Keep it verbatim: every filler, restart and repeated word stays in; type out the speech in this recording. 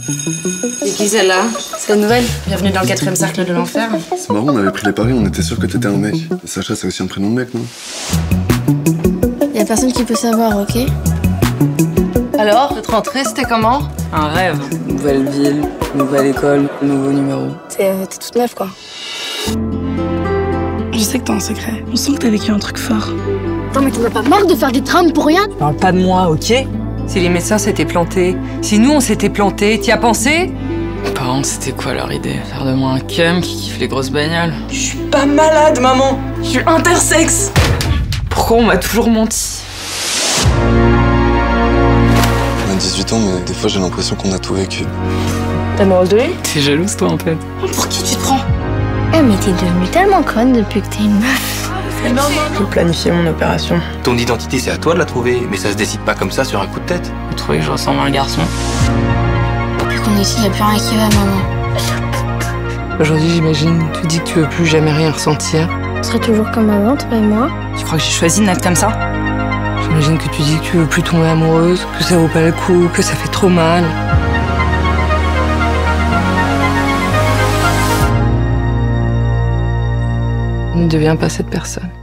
Et qui celle-là? C'est la nouvelle? Bienvenue dans le quatrième cercle de l'enfer. C'est marrant, on avait pris les paris, on était sûr que t'étais un mec. Et Sasha, c'est aussi un prénom de mec, non? Y'a personne qui peut savoir, ok? Alors, votre rentrée, c'était comment? Un rêve. Nouvelle ville, nouvelle école, nouveau numéro. T'es toute neuve, quoi. Je sais que t'as un secret. On sent que t'as vécu un truc fort. Non, mais t'en as pas marre de faire des trames pour rien? Parle pas de moi, ok? Si les médecins s'étaient plantés, si nous on s'était plantés, t'y as pensé? Mes parents, c'était quoi leur idée? Faire de moi un cum qui kiffe les grosses bagnoles? Je suis pas malade, maman! Je suis intersexe! Pourquoi on m'a toujours menti? On a dix-huit ans, mais des fois j'ai l'impression qu'on a tout vécu. T'es amoureuse de lui? T'es jalouse, toi, en fait. Pour qui tu te prends? Eh, hey, mais t'es devenue tellement conne depuis que t'es une meuf. J'ai planifié mon opération. Ton identité, c'est à toi de la trouver, mais ça se décide pas comme ça sur un coup de tête. Vous trouvez que je ressemble à un garçon? Depuis qu'on est ici, il n'y a plus rien qui va, maman. Aujourd'hui, j'imagine, tu dis que tu veux plus jamais rien ressentir. On serait toujours comme avant, toi et moi. Tu crois que j'ai choisi de naître comme ça? J'imagine que tu dis que tu veux plus tomber amoureuse, que ça vaut pas le coup, que ça fait trop mal. Ne deviens pas cette personne.